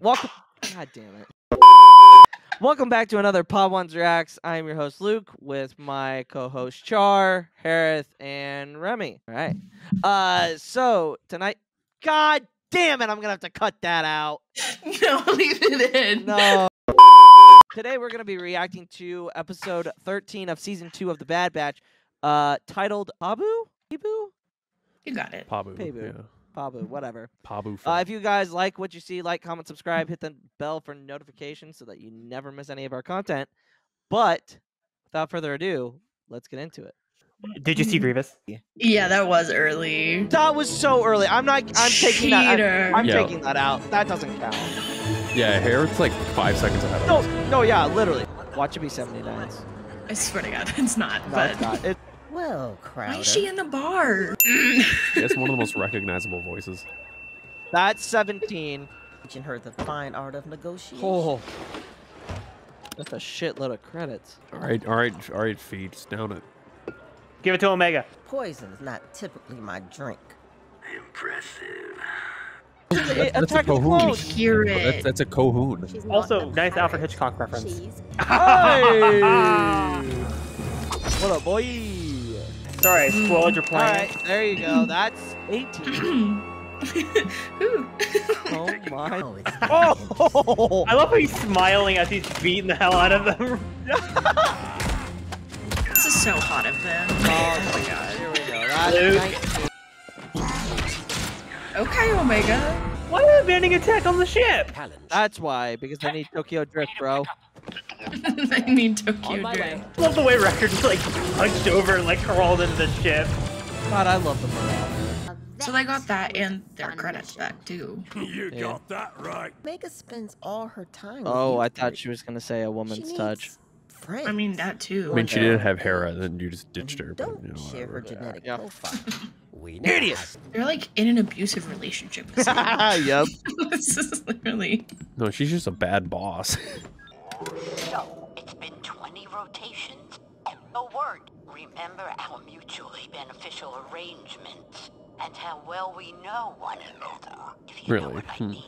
Welcome. God damn it. Welcome back to another Pod Ones Reacts. I am your host Luke with my co-host Char, Harith, and Remy. All right. So tonight, God damn it, I'm gonna have to cut that out. No, leave it in. No. Today we're gonna be reacting to episode 13 of season 2 of The Bad Batch, titled Pabu. Pabu. You got it. Pabu. Pabu. Yeah. Pabu, whatever. Pabu. If you guys like what you see, like, comment, subscribe, hit the bell for notifications so that you never miss any of our content. But without further ado, let's get into it. Did you see Grievous? Yeah, that was early. That was so early. I'm taking that. I'm taking that out. That doesn't count. Yeah, Harith's like 5 seconds ahead of us. No, yeah, literally. Watch it be 79s. I swear to God, it's not. No, but it's not. Well, Crowder. Why is she in the bar? It's one of the most recognizable voices. That's 17. Teaching her the fine art of negotiation. Oh, that's a shitload of credits. All right, Fee, down it. Give it to Omega. Poison is not typically my drink. Impressive. That's a Cohoon. Hear it. That's a Cohoon. Also, nice Alfred Hitchcock reference. Hey! What up, boy? Sorry, I spoiled your plan. Alright, there you go. That's 18. Oh my. Oh! I love how he's smiling as he's beating the hell out of them. This is so hot of them. Oh my God. Here we go. That's okay, Omega. Why are they banning attack on the ship? That's why, because they need Tokyo Drift, bro. I need Tokyo Drift. Love the way Wrecker just like hunched over and like crawled into the ship. God, I love the morale. So they got that and their credits back too. You got that right. Mega spends all her time. Oh, I thought she was gonna say a woman's touch. Friends. I mean that too. I mean she did have Hera, and then you just ditched her. But, you know, share her genetic profile. We idiots. They're like in an abusive relationship. Yep. This is literally. No, she's just a bad boss. So, it's been 20 rotations, and no word. Remember our mutually beneficial arrangements, and how well we know one another. If you know what I mean,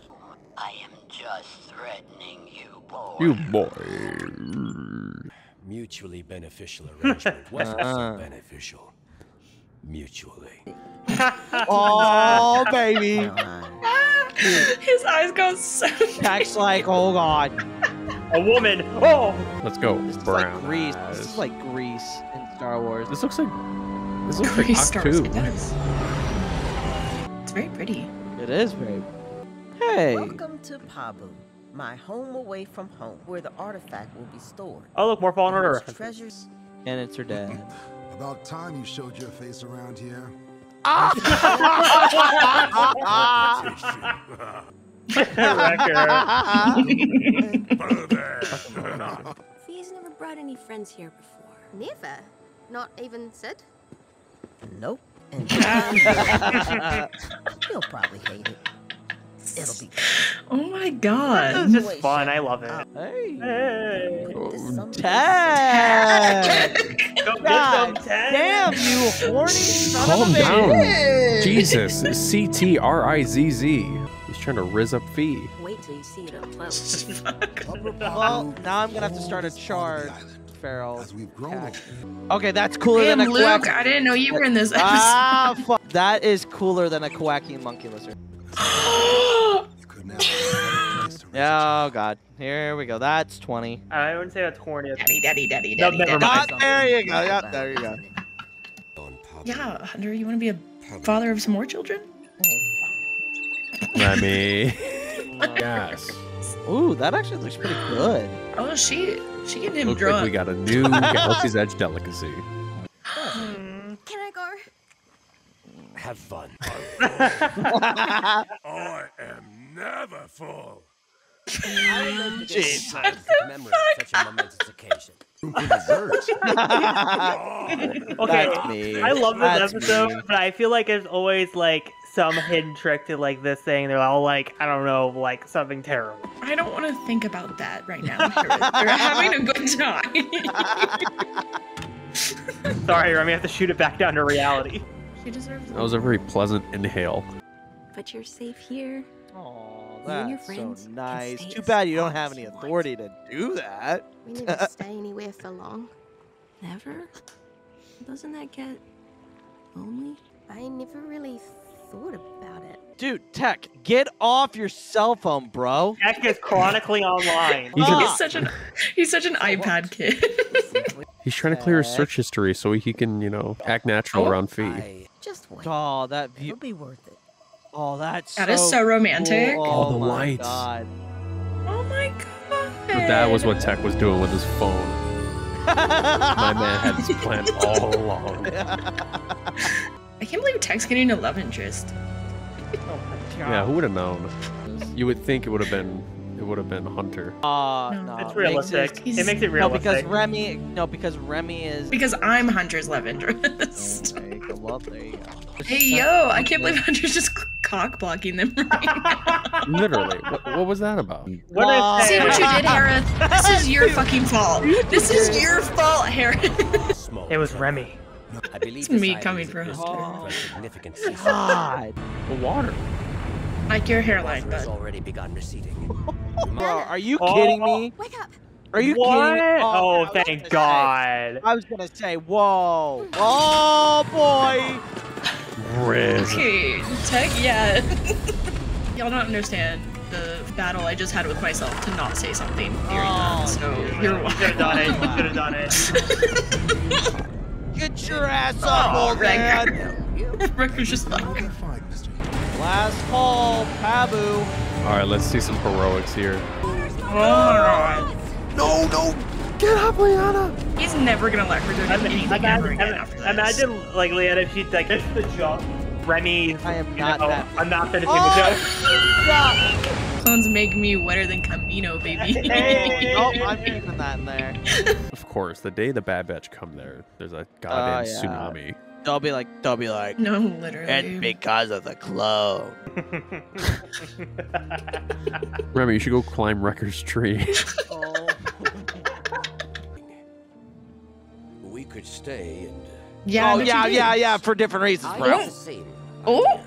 I am just threatening you, boy. You boy. Mutually beneficial arrangement wasn't so beneficial. Mutually. Oh, baby. His eyes go so Jack's like, oh, God. A woman. Oh, let's go. This is like Grease. This is like Grease in Star Wars. This looks like Star Wars. It's very pretty. It is very. Hey. Welcome to Pabu, my home away from home, where the artifact will be stored. Oh look, more Fallen Order treasures. And it's her dad. About time you showed your face around here. Ah! Fee's never brought any friends here before. Never? Not even Sid? Nope. And he'll probably hate it. It'll be. Oh my God! This is just fun. I love it. Hey. Oh, Tech. God damn you, horny son of a bitch! Calm down. Jesus. C-T-R-I-Z-Z. He's trying to rizz up Fee. Wait till you see it up close. Well, now I'm gonna have to start a charred feral. Okay, that's cooler than a Luke. I didn't know you were in this episode. Ah, fuck. That is cooler than a Kowakian monkey lizard. Oh God, here we go. That's 20. I wouldn't say that's horny. Daddy. There you go. Yeah, there you go. Yeah, Hunter, you want to be a father of some more children? Remy. Yes. Ooh, that actually looks pretty good. Oh, she gave him drunk. Like we got a new Galaxy's Edge delicacy. Can I go? Have fun. I am never full. Jesus. Such a momentous occasion. Okay, I love this episode, but I feel like there's always like some hidden trick to like this thing. They're all like, I don't know, like something terrible. I don't want to think about that right now. They're having a good time. Sorry, Remy, I have to shoot it back down to reality. She deserves it. That was a very pleasant inhale. But you're safe here. Oh, that's so nice. Too bad you don't have any authority to do that. We never stay anywhere for long. Never? Doesn't that get lonely? I never really thought about it. Dude, Tech, get off your cell phone, bro. Tech is chronically online. He's such an iPad kid. He's trying to clear his search history so he can, you know, act natural around Fee. Just wait. Oh, that view. It'll be worth it. Oh, that's that so is so romantic. Cool. Oh, the lights. God. Oh my god. But that was what Tech was doing with his phone. My man had this plan all along. I can't believe Tech's getting a love interest. Oh my god. Yeah, who would have known? You would think it would have been Hunter. No. It's realistic. It makes it realistic. No, because Remy. No, because Remy is. Because I'm Hunter's love interest. Okay, well, there you go. Hey yo! I can't believe Hunter's just cock blocking them right now. Literally. What was that about? What see what you did, Harith. This is your fucking fault. This is your fault, Harith. It was Remy. I believe it's me coming for Hunter. Oh. God. The water. Like your hairline, bud. Already begun receding. Are you kidding me? Wake up. Are you kidding me? Oh, thank God. I was gonna say, whoa. Oh boy. Riz. Okay, Tech, yeah. Y'all don't understand the battle I just had with myself to not say something during that. So you're welcome. Should have done it. Should have done it. Get your ass up, old man. Wrecker's just like. Last call, Pabu. All right, let's see some heroics here. Oh, no! Get up, Liana! He's never gonna let her do anything ever again after this. Imagine, like, Liana, if she'd like, it's the job. Remy, I am not that. I'm not finishing the job. Clones make me wetter than Camino, baby. Hey. Oh, I'm keeping that in there. Of course, the day the Bad Batch come there, there's a goddamn tsunami. They'll be like, no, literally. It's because of the clone. Remy, you should go climb Wrecker's tree. Oh. We could stay and... Yeah, yeah, for different reasons, bro. Oh!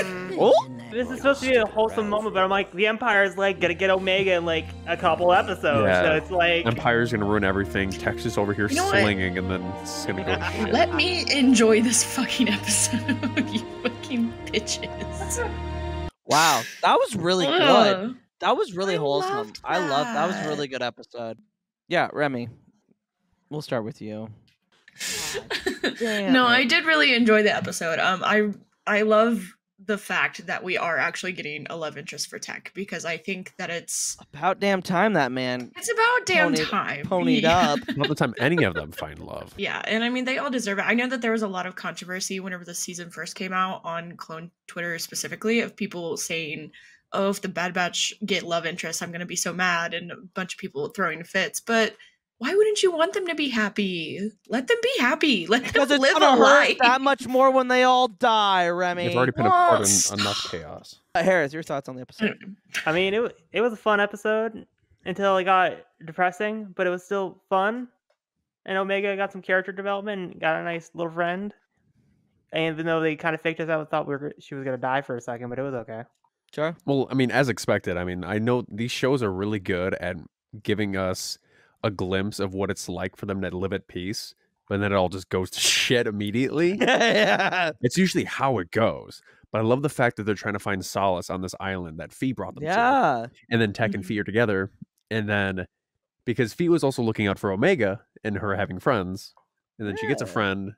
Oh! This is supposed to be a wholesome moment, but I'm like, the Empire's like gonna get Omega in like a couple episodes, so it's like Empire's gonna ruin everything. Texas over here slinging, and then it's gonna go. Shit. Let me enjoy this fucking episode, you fucking bitches. Wow, that was really good. That was really wholesome. I love that. Was a really good episode. Yeah, Remy, we'll start with you. No, I did really enjoy the episode. I love the fact that we are actually getting a love interest for Tech, because I think that it's about damn time that man. It's about damn time. Ponied up. About the time any of them find love. Yeah, and I mean they all deserve it. I know that there was a lot of controversy whenever the season first came out on Clone Twitter specifically of people saying, "Oh, if the Bad Batch get love interest, I'm gonna be so mad," and a bunch of people throwing fits, but. Why wouldn't you want them to be happy? Let them be happy. Let them live a life. That much more when they all die, Remy. They've already been a part of enough chaos. Harith, your thoughts on the episode? I mean, it was a fun episode until it got depressing, but it was still fun. And Omega got some character development, and got a nice little friend. And even though they kind of faked us out, I thought she was gonna die for a second, but it was okay. Sure. Well, I mean, as expected. I mean, I know these shows are really good at giving us a glimpse of what it's like for them to live at peace, but then it all just goes to shit immediately. Yeah. It's usually how it goes, but I love the fact that they're trying to find solace on this island that Fee brought them to, and then Tech and Fee are together, and then because Fee was also looking out for Omega and her having friends, and then she gets a friend,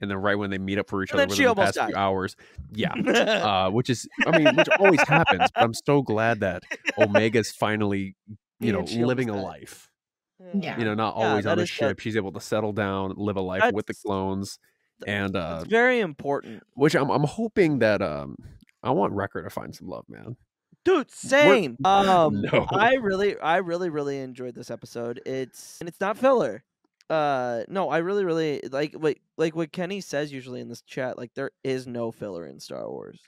and then right when they meet up for each other within the past few hours, which always happens, but I'm so glad that Omega's finally, you know, living a life. Yeah. You know, not always on a ship. She's able to settle down, live a life with the clones, and it's very important. Which I'm hoping that I want Wrecker to find some love, man. Dude, same. No. I really enjoyed this episode. It's not filler. No, I really like what Kenny says usually in this chat. Like, there is no filler in Star Wars.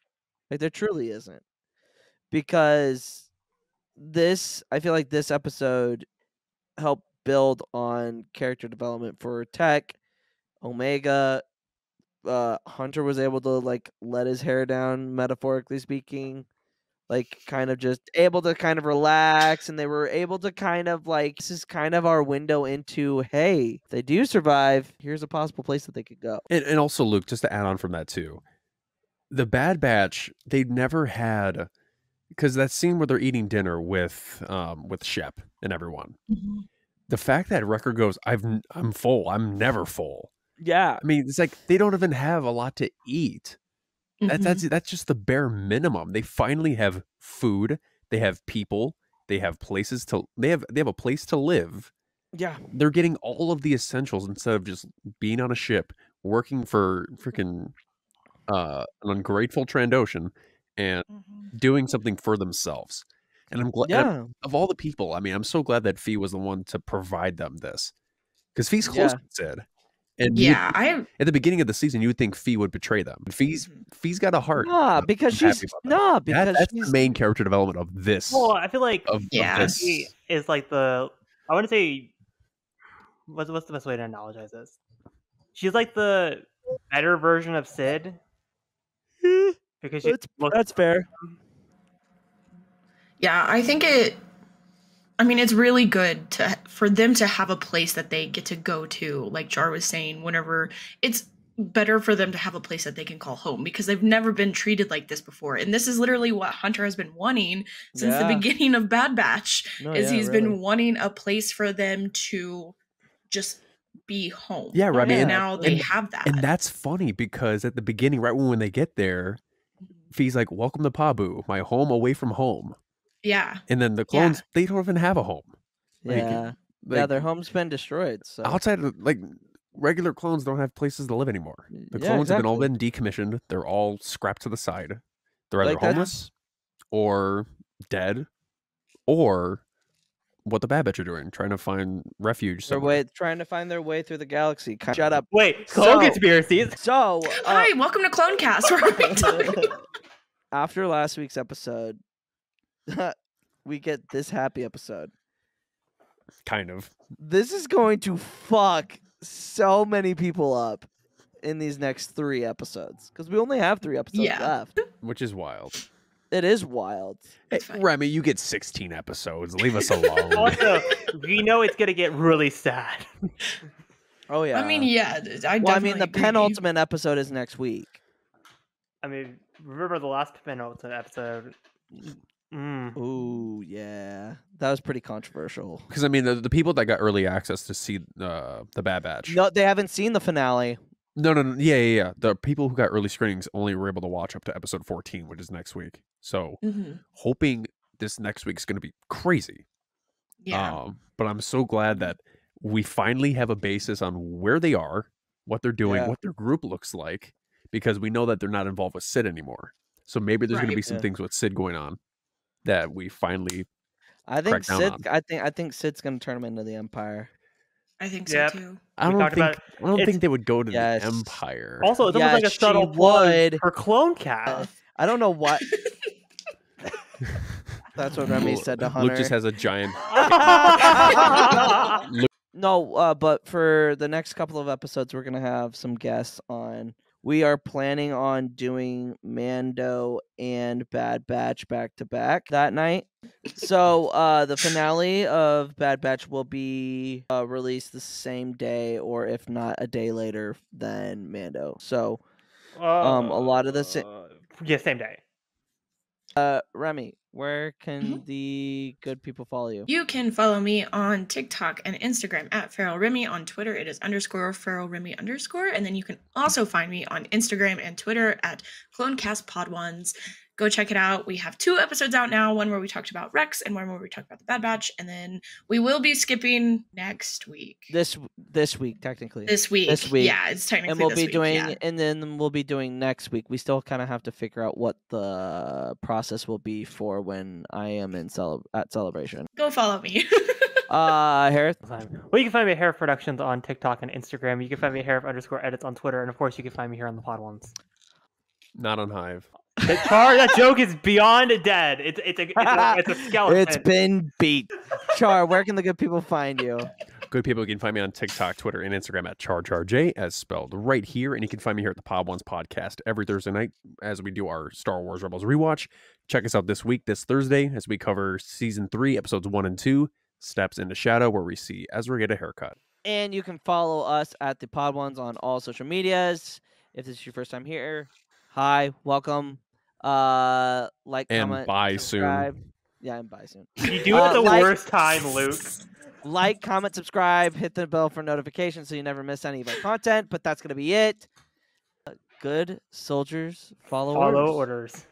Like, there truly isn't, because I feel like this episode help build on character development for Tech, Omega. Hunter was able to like let his hair down, metaphorically speaking. like kind of just able to kind of relax, and they were able to kind of like, this is kind of our window into, hey, if they do survive, here's a possible place that they could go. And also, Luke, just to add on from that too, the Bad Batch, they never had, because that scene where they're eating dinner with Shep and everyone, mm-hmm. the fact that Wrecker goes, I'm full, I'm never full. Yeah, I mean, it's like they don't even have a lot to eat. Mm-hmm. That's just the bare minimum. They finally have food. They have people. They have places to. They have a place to live. Yeah, they're getting all of the essentials instead of just being on a ship working for freaking an ungrateful Trandoshan and mm-hmm. doing something for themselves. And I'm glad of all the people. I mean, I'm so glad that Fee was the one to provide them this, because Fee's close to Sid. And yeah, I am. At the beginning of the season, you would think Fee would betray them. Fee's got a heart. Nah, because that's the main character development of this. Well, I feel like Fee is like the, I want to say, what's the best way to analogize this? She's like the better version of Sid, because she that's fair. Yeah, I think it. I mean, it's really good for them to have a place that they get to go to, like Char was saying, whenever it's better for them to have a place that they can call home, because they've never been treated like this before. And this is literally what Hunter has been wanting since the beginning of Bad Batch, he's been wanting a place for them to just be home. Yeah, right. And now they have that. And that's funny, because at the beginning, right when they get there, Fee's like, welcome to Pabu, my home away from home. Yeah. And then the clones, they don't even have a home. Like, their home's been destroyed. So. Outside of, like, regular clones don't have places to live anymore. The clones have been all decommissioned. They're all scrapped to the side. They're either like homeless or dead, or what the Bad Batch are doing, trying to find refuge somewhere. Trying to find their way through the galaxy. Shut up. Wait, clone conspiracies. So, hi, welcome to Clone Cast. After last week's episode, we get this happy episode. Kind of. This is going to fuck so many people up in these next 3 episodes, because we only have 3 episodes left, which is wild. It is wild. Hey, Remy, you get 16 episodes. Leave us alone. Also, we know it's gonna get really sad. Oh yeah. I mean, yeah. I mean, the penultimate episode is next week. I mean, remember the last penultimate episode? Mm. Oh yeah, that was pretty controversial. Because I mean, the people that got early access to see the Bad Batch, no, they haven't seen the finale. No, yeah. The people who got early screenings only were able to watch up to episode 14, which is next week. So hoping this next week's going to be crazy. Yeah. But I'm so glad that we finally have a basis on where they are, what they're doing, what their group looks like, because we know that they're not involved with Sid anymore. So maybe there's going to be some things with Sid going on that we finally, I think Sid's going to turn him into the Empire. I think so too. I don't think they would go to the Empire. Also, it's almost like a subtle plug for Clone Cast. I don't know what. That's what Remy said to Hunter. Luke just has a giant. No, but for the next couple of episodes, we're going to have some guests on. We are planning on doing Mando and Bad Batch back to back that night. So the finale of Bad Batch will be released the same day, or if not a day later than Mando. So a lot of the same day. Remy, where can the good people follow you? You can follow me on TikTok and Instagram at feral remy. On Twitter, it is _feral_remy_. And then you can also find me on Instagram and Twitter at CloneCastPod1s. Go check it out. We have 2 episodes out now, one where we talked about Rex and one where we talked about the Bad Batch. And then we will be skipping next week. This week, technically. This week. Yeah, it's technically and we'll this be week, doing, yeah. And then we'll be doing next week. We still kind of have to figure out what the process will be for when I am at Celebration. Go follow me. Harith. Well, you can find me at Harith Productions on TikTok and Instagram. You can find me at Harith_edits on Twitter. And of course, you can find me here on the Pod Ones. Not on Hive. Char, that joke is beyond dead. It's a skeleton. It's been beat. Char, where can the good people find you? good people, you can find me on TikTok, Twitter, and Instagram at CharCharJ, as spelled right here. And you can find me here at the Pod Ones podcast every Thursday night as we do our Star Wars Rebels rewatch. Check us out this week, this Thursday, as we cover Season 3, Episodes 1 and 2, Steps into Shadow, where we see Ezra get a haircut. And you can follow us at the Pod Ones on all social medias. If this is your first time here, hi, welcome. Like, and comment, bye subscribe. Soon. Yeah, and bye soon. You do it the worst time, Luke. Like, comment, subscribe, hit the bell for notifications so you never miss any of our content. But that's gonna be it. Good soldiers follow orders.